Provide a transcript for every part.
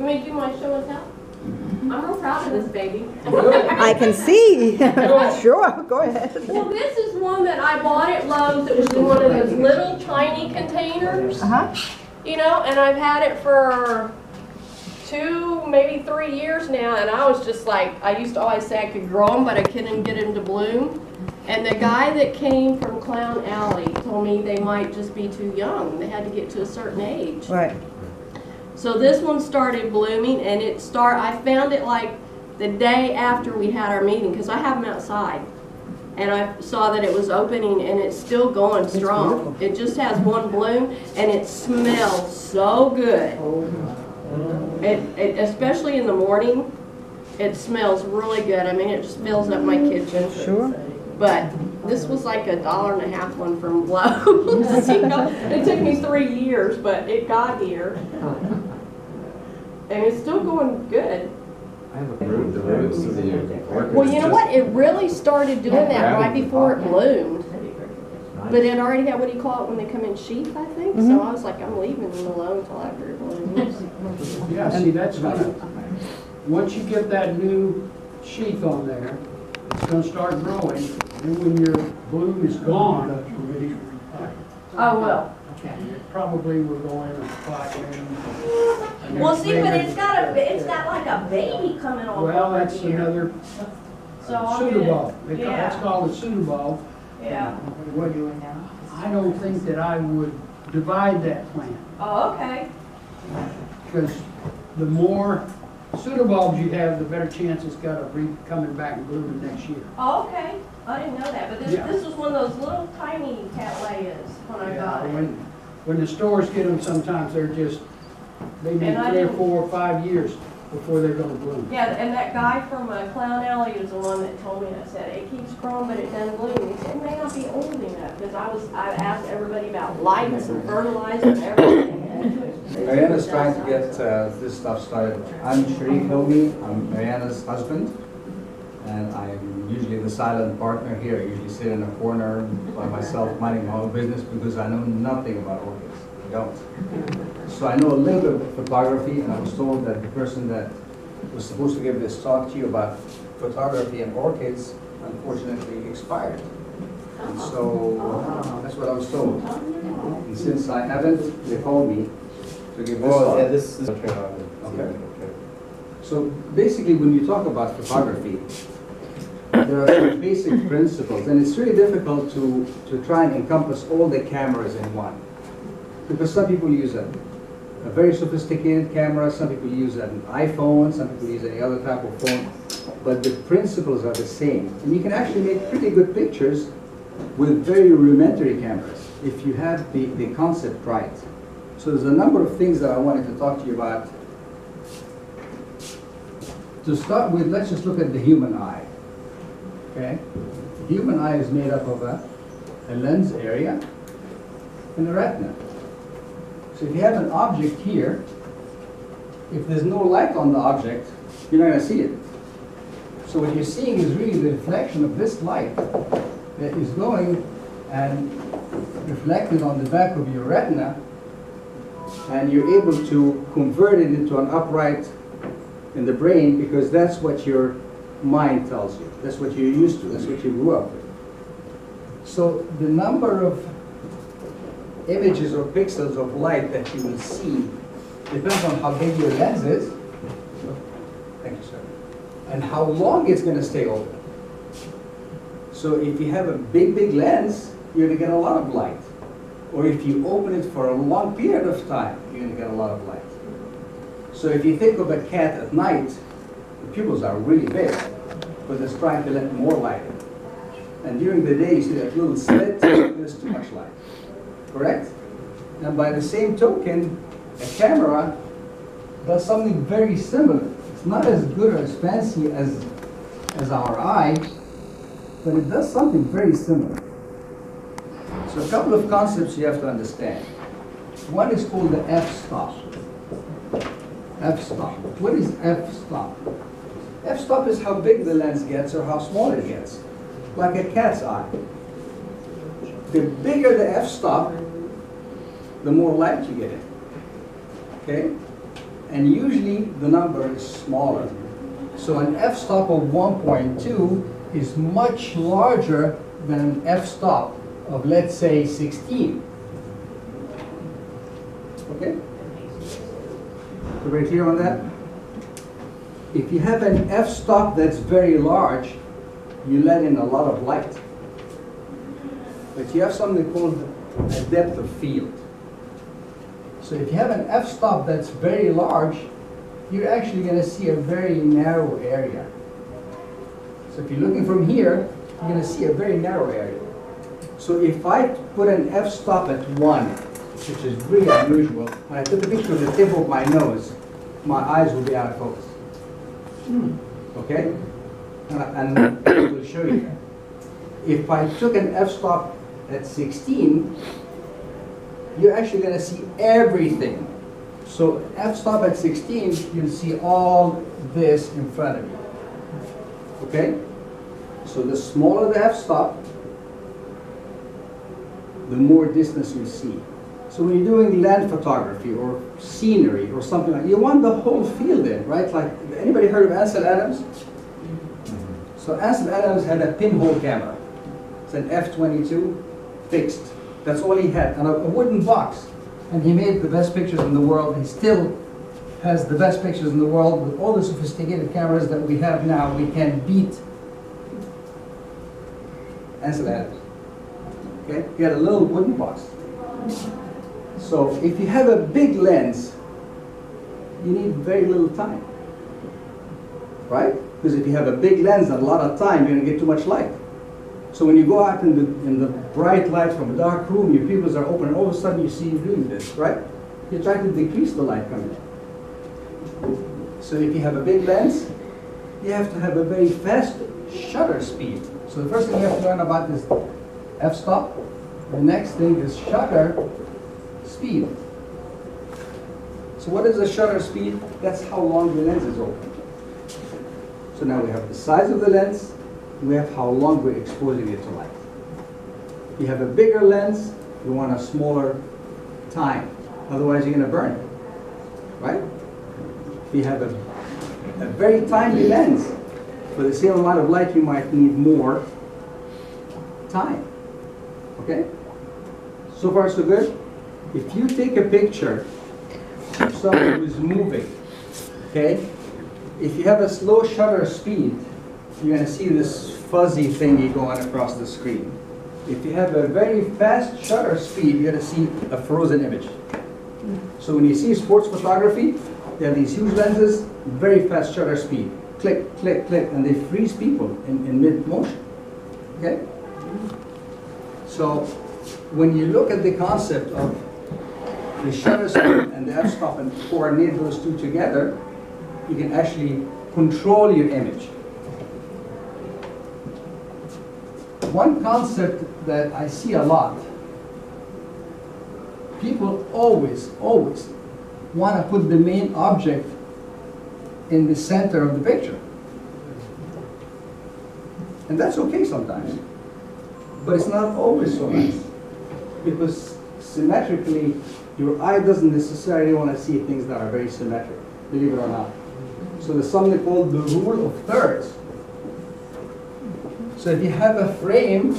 You mean you want to show us out? I'm real proud of this baby. I can see. Sure, go ahead. Well, this is one that I bought at Lowe's. It was in one of those little tiny containers. You know, and I've had it for 2, maybe 3 years now, and I was just like, I used to always say I could grow them, but I couldn't get them to bloom. And the guy that came from Clown Alley told me they might just be too young. They had to get to a certain age. Right. So this one started blooming, and it I found it like the day after we had our meeting, because I have them outside. And I saw that it was opening, and it's still going strong. It just has one bloom, and it smells so good. It especially in the morning, it smells really good. I mean, it just fills up my kitchen. Sure. But this was like $1.50 one from Lowe's. You know, it took me 3 years, but it got here. And it's still going good. I have approved the roots of the orchid. Well, you know what? It really started doing that right before it bloomed. But it already had, what do you call it when they come in, sheath, I think? Mm-hmm. So I was like, I'm leaving them alone until after it blooms. Yeah, see, that's right. Once you get that new sheath on there, it's going to start growing. And when your bloom is gone, I will. Probably we're going to clock in. Well, see, but it's got like a baby coming on. Well, that's another pseudo-bulb. It's called a pseudo-bulb. Yeah. What are you doing now? I don't think that I would divide that plant. Oh, okay. Because the more pseudobulbs you have, the better chance it's got of coming back and blooming next year. Oh, okay. I didn't know that, but this was one of those little tiny cattleyas when I got it. When the stores get them, sometimes they're just, they need 3 or 4 or 5 years before they're going to bloom. Yeah, and that guy from Clown Alley was the one that told me, I said, it keeps growing, but it doesn't bloom. He said, it may not be old enough, because I asked everybody about lights and fertilizer and everything. Mariana's trying to get this stuff started. I'm Sheree Hilmy, I'm Mariana's husband, and I'm usually the silent partner here. I usually sit in a corner by myself minding my own business because I know nothing about orchids. I don't. So I know a little bit of photography, and I was told that the person that was supposed to give this talk to you about photography and orchids unfortunately expired. And so that's what I was told. And since I haven't, they called me to give this talk. Yeah, this is okay. So basically, when you talk about photography, there are basic principles, and it's really difficult to try and encompass all the cameras in one. Because some people use a very sophisticated camera, some people use an iPhone, some people use any other type of phone, but the principles are the same. And you can actually make pretty good pictures with very rudimentary cameras if you have the concept right. So there's a number of things that I wanted to talk to you about. To start with, let's just look at the human eye. Okay? The human eye is made up of a lens area and a retina. So if you have an object here, if there's no light on the object, you're not going to see it. So what you're seeing is really the reflection of this light that is going and reflected on the back of your retina, and you're able to convert it into an upright in the brain because that's what your mind tells you. That's what you're used to. That's what you grew up with. So the number of images or pixels of light that you will see depends on how big your lens is. Thank you, sir. And how long it's going to stay open. So if you have a big, big lens, you're going to get a lot of light. Or if you open it for a long period of time, you're going to get a lot of light. So if you think of a cat at night, the pupils are really big, but it's trying to let more light in. And during the day, you see that little slit, there's too much light. Correct? And by the same token, a camera does something very similar. It's not as good or as fancy as our eye, but it does something very similar. So a couple of concepts you have to understand. One is called the f-stop. F-stop. What is f-stop? F-stop is how big the lens gets or how small it gets, like a cat's eye. The bigger the f-stop, the more light you get in. Okay? and usually the number is smaller. So an f-stop of 1.2 is much larger than an f-stop of, let's say, 16. Okay? Everybody clear on that? If you have an f-stop that's very large, you let in a lot of light. But you have something called a depth of field. So if you have an f-stop that's very large, you're actually going to see a very narrow area. So if you're looking from here, you're going to see a very narrow area. So if I put an f-stop at 1, which is really unusual, when I took a picture of the tip of my nose, my eyes will be out of focus. Okay? And I will show you that. If I took an f-stop at 16, you're actually going to see everything. So f-stop at 16, you'll see all this in front of you. Okay? So the smaller the f-stop, the more distance you see. So when you're doing land photography or scenery or something like that, you want the whole field in, right? Like, anybody heard of Ansel Adams? So Ansel Adams had a pinhole camera. It's an f/22 fixed. That's all he had, and a wooden box. And he made the best pictures in the world. He still has the best pictures in the world. With all the sophisticated cameras that we have now, we can beat Ansel Adams. Okay? He had a little wooden box. So if you have a big lens, you need very little time, right? Because if you have a big lens and a lot of time, you're going to get too much light. So when you go out in the bright light from a dark room, your pupils are open, and all of a sudden you see you doing this, right? You're trying to decrease the light coming in. So if you have a big lens, you have to have a very fast shutter speed. So the first thing you have to learn about is f-stop. The next thing is shutter speed. So what is a shutter speed? That's how long the lens is open. So now we have the size of the lens, we have how long we're exposing it to light. If you have a bigger lens, you want a smaller time. Otherwise, you're going to burn it, right? If you have a very tiny lens, for the same amount of light, you might need more time, okay? So far, so good. If you take a picture of someone who's moving, okay? If you have a slow shutter speed, you're going to see this fuzzy thingy going across the screen. If you have a very fast shutter speed, you're going to see a frozen image. So when you see sports photography, they have these huge lenses, very fast shutter speed. Click, click, click, and they freeze people in mid-motion. Okay? So when you look at the concept of the shutter speed and the f-stop and coordinate those two together, you can actually control your image. One concept that I see a lot, people always want to put the main object in the center of the picture. And that's okay sometimes, but it's not always so nice. Because symmetrically, your eye doesn't necessarily want to see things that are very symmetric, believe it or not. So there's something called the rule of thirds. So if you have a frame,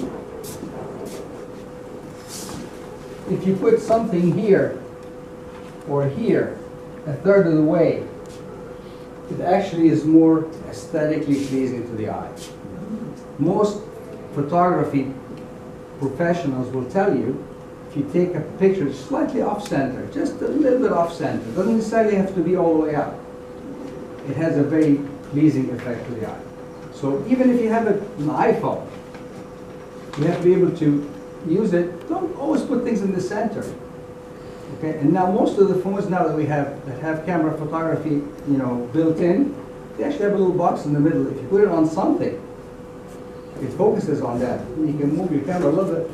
if you put something here or here, a third of the way, it actually is more aesthetically pleasing to the eye. Most photography professionals will tell you, if you take a picture slightly off-center, just a little bit off-center, doesn't necessarily have to be all the way up. It has a very pleasing effect to the eye. So even if you have an iPhone, you have to be able to use it. Don't always put things in the center. Okay? And now most of the phones now that we have that have camera photography, you know, built in, they actually have a little box in the middle. If you put it on something, it focuses on that. You can move your camera a little bit.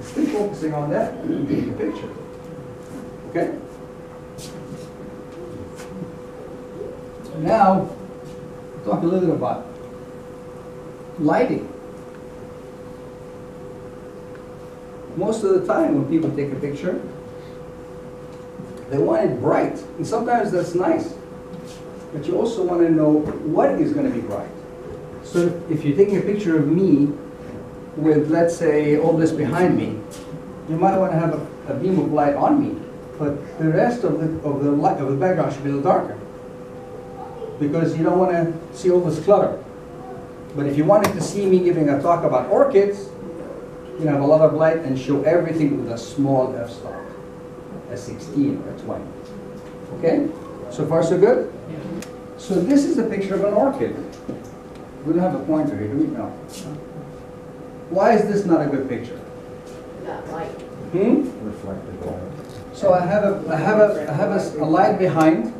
It's still focusing on that and you get the picture. Okay? Now, talk a little bit about lighting. Most of the time when people take a picture, They want it bright, and sometimes that's nice, but you also want to know what is going to be bright. So if you're taking a picture of me with, let's say, all this behind me, you might want to have a beam of light on me, but the rest of the background should be a little darker, because you don't want to see all this clutter. But if you wanted to see me giving a talk about orchids, you can have a lot of light and show everything with a small f-stop, a 16 or a 20. Okay? So far so good? Yeah. So this is a picture of an orchid. We don't have a pointer here, do we? No. Why is this not a good picture? That light. Reflected light. So I have a light behind,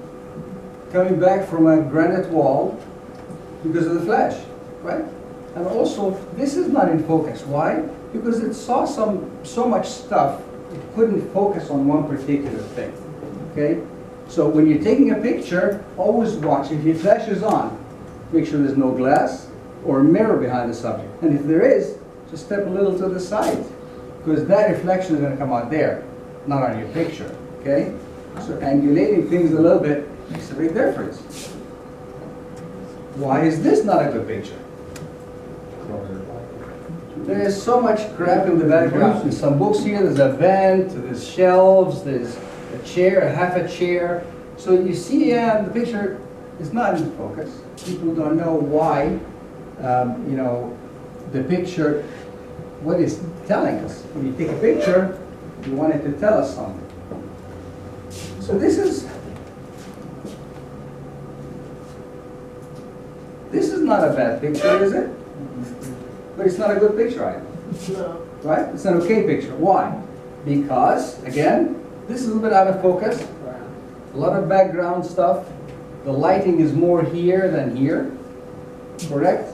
coming back from a granite wall because of the flash, right? And also, this is not in focus. Why? Because it saw so much stuff, it couldn't focus on one particular thing, okay? So when you're taking a picture, always watch. If your flash is on, make sure there's no glass or a mirror behind the subject. And if there is, just step a little to the side, because that reflection is going to come out there, not on your picture, okay? So angulating things a little bit makes a big difference. Why is this not a good picture? There is so much crap in the background. There's some books here, there's a vent, there's shelves, there's a chair, a half a chair. So you see, yeah, the picture is not in focus. People don't know why, you know, the picture, what is telling us. When you take a picture, you want it to tell us something. So this is not a bad picture, is it? But it's not a good picture either. No. Right? It's an okay picture. Why? Because, again, this is a little bit out of focus. A lot of background stuff. The lighting is more here than here. Correct?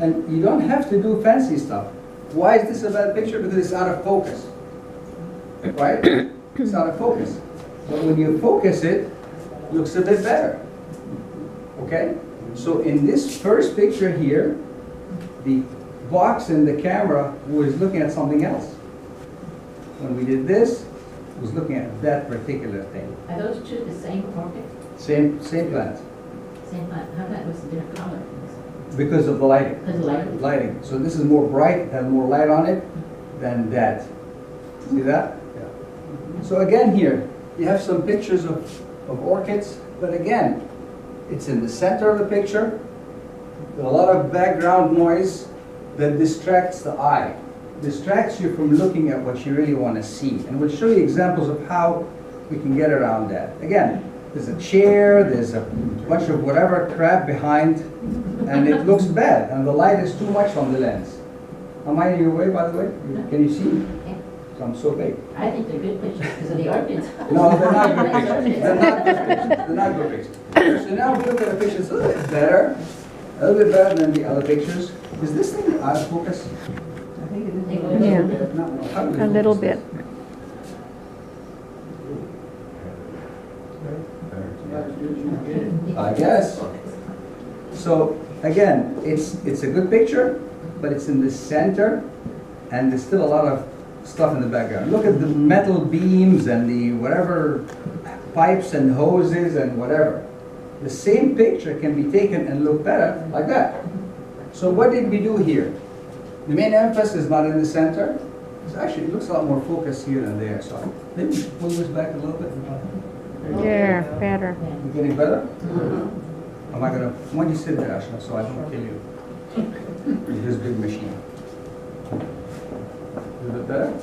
And you don't have to do fancy stuff. Why is this a bad picture? Because it's out of focus. Right? It's out of focus. But when you focus it, it looks a bit better. Okay? So in this first picture here, the box and the camera was looking at something else. When we did this, it was looking at that particular thing. Are those two the same orchid? Same plant. Same plant. How that was a different color? Because of the lighting. Because of the lighting. Lighting. So this is more bright, it has more light on it than that. See that? Yeah. So again here, you have some pictures of orchids, but again, it's in the center of the picture. There's a lot of background noise that distracts the eye, distracts you from looking at what you really want to see. And we'll show you examples of how we can get around that. Again, there's a chair, there's a bunch of whatever crap behind, and it looks bad, and the light is too much on the lens. Am I in your way, by the way? Can you see? Yeah. So I'm so big. I think they're good pictures because of the orchids. No, they're not good pictures. They're not good pictures. So now we look at the pictures a little bit better, a little bit better than the other pictures. Is this thing out of focus? I think it is. Yeah. A little bit. I guess. So again, it's a good picture, but it's in the center, and there's still a lot of stuff in the background. Look at the metal beams and the whatever pipes and hoses and whatever. The same picture can be taken and look better like that. So what did we do here? The main emphasis is not in the center. It's actually, it looks a lot more focused here than there. So maybe we should pull this back a little bit. Yeah, better. You getting better? Mm-hmm. Am I gonna? When you sit there, Ashna, so I don't kill you. With this big machine. A little bit better.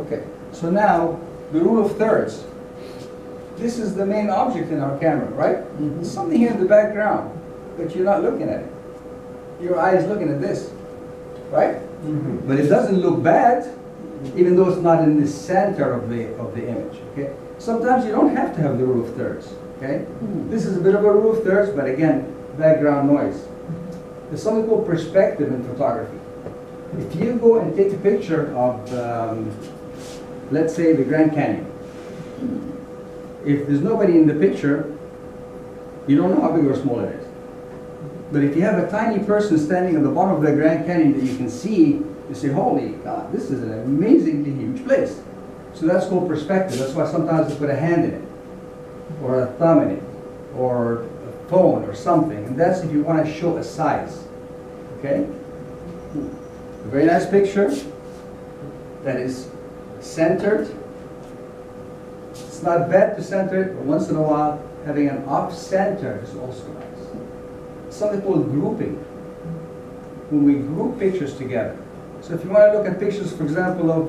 Okay. So now the rule of thirds. This is the main object in our camera, right? Mm-hmm. There's something here in the background, but you're not looking at it. Your eye is looking at this, right? Mm-hmm. But it doesn't look bad, even though it's not in the center of the image, okay? Sometimes you don't have to have the rule of thirds, okay? Mm-hmm. This is a bit of a rule of thirds, but again, background noise. There's something called perspective in photography. If you go and take a picture of, let's say, the Grand Canyon, if there's nobody in the picture, you don't know how big or small it is. But if you have a tiny person standing at the bottom of the Grand Canyon that you can see, you say, holy God, this is an amazingly huge place. So that's called perspective. That's why sometimes they put a hand in it, or a thumb in it, or a phone or something. And that's if you want to show a size. Okay? A very nice picture that is centered. It's not bad to center it, but once in a while, having an off-center is also nice. Something called grouping. When we group pictures together. So if you want to look at pictures, for example, of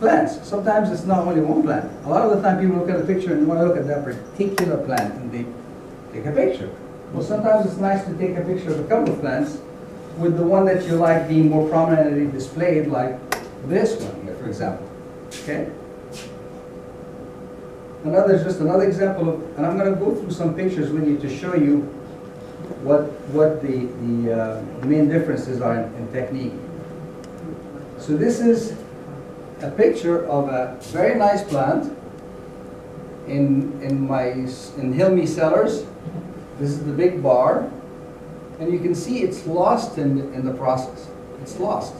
plants, sometimes it's not only one plant. A lot of the time people look at a picture and you want to look at that particular plant and they take a picture. Well, sometimes it's nice to take a picture of a couple of plants with the one that you like being more prominently displayed, like this one here, for example. Okay? Another, just another example of, and I'm going to go through some pictures with you to show you what the main differences are in technique. So this is a picture of a very nice plant in Hilmi Cellars. This is the big bar, and you can see it's lost in the process. It's lost.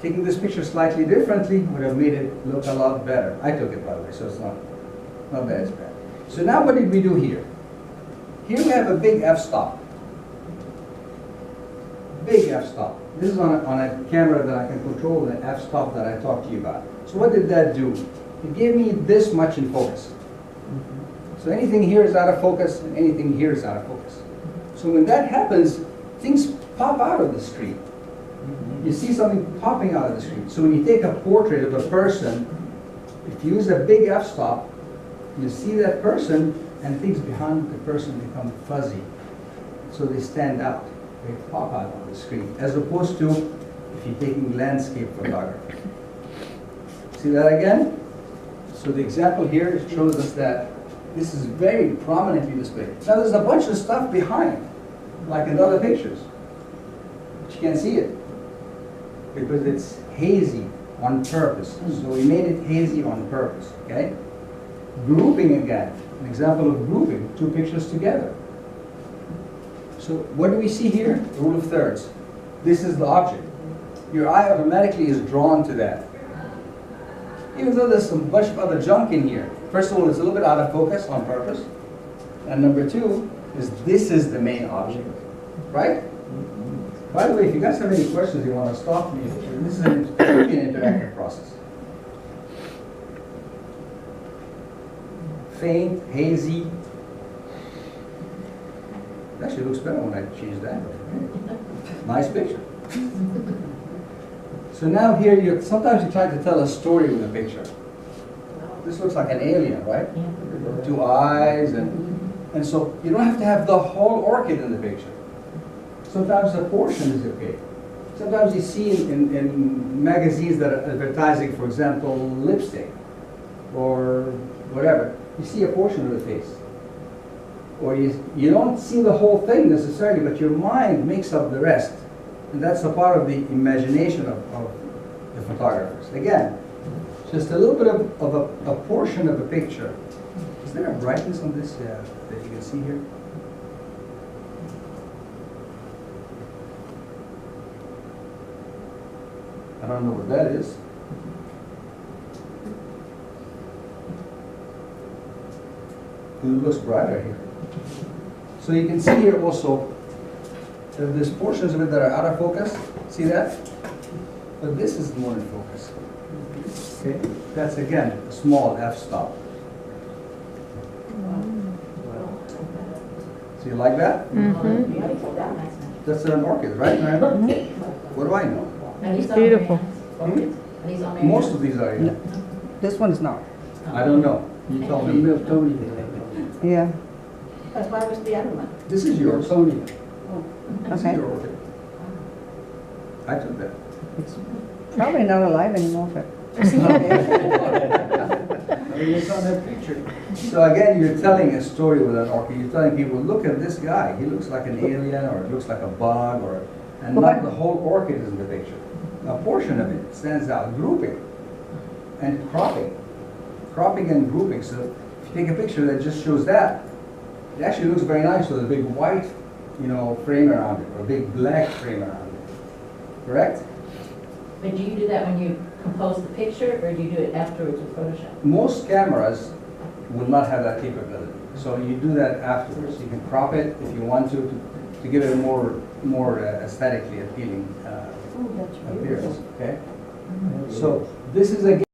Taking this picture slightly differently would have made it look a lot better. I took it, by the way, so it's not that it's bad. So now what did we do here? Here we have a big f-stop. Big f-stop. This is on a camera that I can control, the f-stop that I talked to you about. So what did that do? It gave me this much in focus. So anything here is out of focus, and anything here is out of focus. So when that happens, things pop out of the screen. You see something popping out of the screen. So when you take a portrait of a person, if you use a big f-stop, you see that person, and things behind the person become fuzzy. So they stand out. They pop out on the screen, as opposed to if you're taking landscape photography. See that again? So the example here shows us that this is very prominently displayed. Now there's a bunch of stuff behind, like in other pictures. But you can't see it, because it's hazy on purpose. So we made it hazy on purpose, okay? Grouping again, an example of grouping two pictures together. So what do we see here? The rule of thirds. This is the object. Your eye automatically is drawn to that. Even though there's some bunch of other junk in here. First of all, it's a little bit out of focus on purpose. And number two is this is the main object. Right? By the way, if you guys have any questions, you want to stop me. This is an interactive process. Faint, hazy. It actually looks better when I change that. Nice picture. So now here, sometimes you try to tell a story with a picture. This looks like an alien, right? Yeah. Two eyes, and so you don't have to have the whole orchid in the picture. Sometimes a portion is okay. Sometimes you see in magazines that are advertising, for example, lipstick or whatever, you see a portion of the face. Or you don't see the whole thing necessarily, but your mind makes up the rest. And that's a part of the imagination of the photographers. Again, just a little bit of a portion of a picture. Is there a brightness on this that you can see here? I don't know what that is. It looks brighter here. So you can see here also that there's portions of it that are out of focus. See that? But this is more in focus. Okay, that's again a small f-stop. So you like that? Mm-hmm. That's an orchid, right? What do I know? It's beautiful. Hmm? Most of these are here. This one's not. I don't know. You tell me. Yeah. That's why was the other one. This is yours, Sonia. Oh. This is your orchid. I took that. It's probably not alive anymore, but. It's on that picture. So again, you're telling a story with an orchid. You're telling people, look at this guy. He looks like an alien, or it looks like a bug, or and not the whole orchid is in the picture. A portion of it stands out. Grouping and cropping, cropping and grouping. So if you take a picture that just shows that. It actually looks very nice with a big white, frame around it, or a big black frame around it. Correct? But do you do that when you compose the picture, or do you do it afterwards with Photoshop? Most cameras will not have that capability. So you do that afterwards. You can crop it if you want to give it a more aesthetically appealing appearance. Okay. So this is a